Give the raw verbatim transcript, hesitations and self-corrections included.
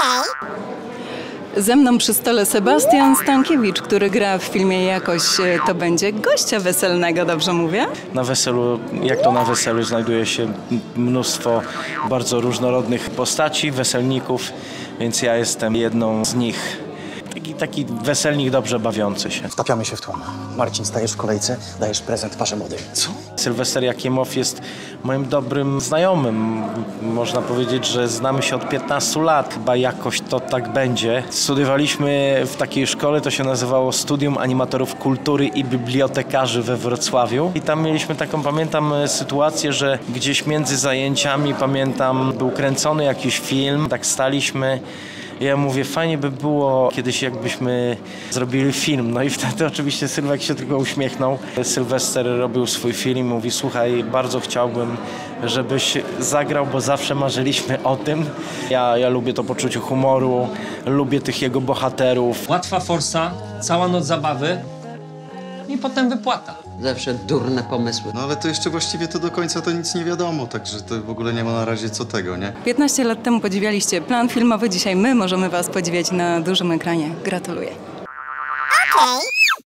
Okej. Ze mną przy stole Sebastian Stankiewicz, który gra w filmie Jakoś to będzie gościa weselnego, dobrze mówię? Na weselu, jak to na weselu, znajduje się mnóstwo bardzo różnorodnych postaci, weselników, więc ja jestem jedną z nich. Taki, taki weselnik dobrze bawiący się. Wtapiamy się w tłum. Marcin, stajesz w kolejce, dajesz prezent parze młodej. Co? Sylwester Jakimow jest moim dobrym znajomym. Można powiedzieć, że znamy się od piętnastu lat. Chyba jakoś to tak będzie. Studiowaliśmy w takiej szkole, to się nazywało Studium Animatorów Kultury i Bibliotekarzy we Wrocławiu. I tam mieliśmy taką, pamiętam, sytuację, że gdzieś między zajęciami, pamiętam, był kręcony jakiś film. Tak staliśmy. Ja mówię, fajnie by było kiedyś, jakbyśmy zrobili film. No i wtedy oczywiście Sylwek się tylko uśmiechnął. Sylwester robił swój film i mówi, słuchaj, bardzo chciałbym, żebyś zagrał, bo zawsze marzyliśmy o tym. Ja, ja lubię to poczucie humoru, lubię tych jego bohaterów. Łatwa forsa, cała noc zabawy i potem wypłata. Zawsze durne pomysły. No ale to jeszcze właściwie to do końca to nic nie wiadomo, także to w ogóle nie ma na razie co tego, nie? piętnaście lat temu podziwialiście plan filmowy, dzisiaj my możemy was podziwiać na dużym ekranie. Gratuluję. Okej.